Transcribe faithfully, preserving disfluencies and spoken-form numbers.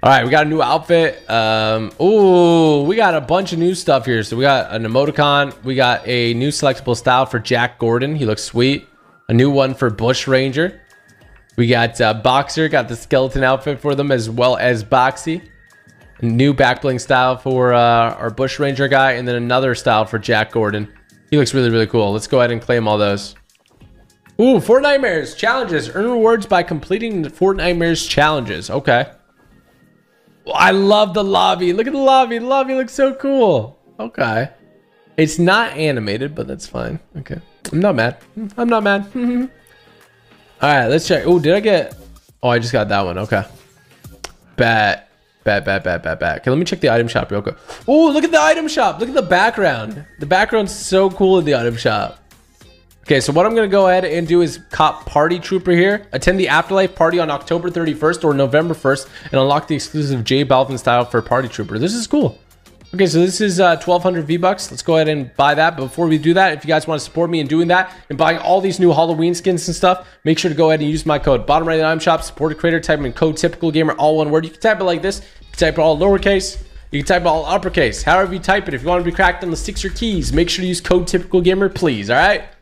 All right, we got a new outfit. Um, ooh, we got a bunch of new stuff here. So we got an emoticon. We got a new selectable style for Jack Gordon. He looks sweet. A new one for Bush Ranger. We got uh, Boxer. Got the skeleton outfit for them as well as Boxy. A new back bling style for uh, our Bush Ranger guy. And then another style for Jack Gordon. He looks really, really cool. Let's go ahead and claim all those. Ooh, Fortnite Nightmares challenges. Earn rewards by completing the Fortnite Nightmares challenges. Okay. I love the lobby. Look at the lobby. The lobby looks so cool. Okay. It's not animated, but that's fine. Okay. I'm not mad. I'm not mad. All right, let's check. Oh, did I get... Oh, I just got that one. Okay. Bat. Bat, bat, bat, bat, bat. Okay, let me check the item shop real quick. Oh, look at the item shop. Look at the background. The background's so cool in the item shop. Okay, so what I'm going to go ahead and do is cop Party Trooper here. Attend the Afterlife Party on October thirty-first or November first and unlock the exclusive J Balvin style for Party Trooper. This is cool. Okay, so this is uh, twelve hundred V-Bucks. Let's go ahead and buy that. But before we do that, if you guys want to support me in doing that and buying all these new Halloween skins and stuff, make sure to go ahead and use my code. Bottom right of the item shop, support a creator, type in code Typical Gamer, all one word. You can type it like this. You can type it all lowercase. You can type it all uppercase. However you type it. If you want to be cracked on the sticks or keys, make sure to use code Typical Gamer, please. All right?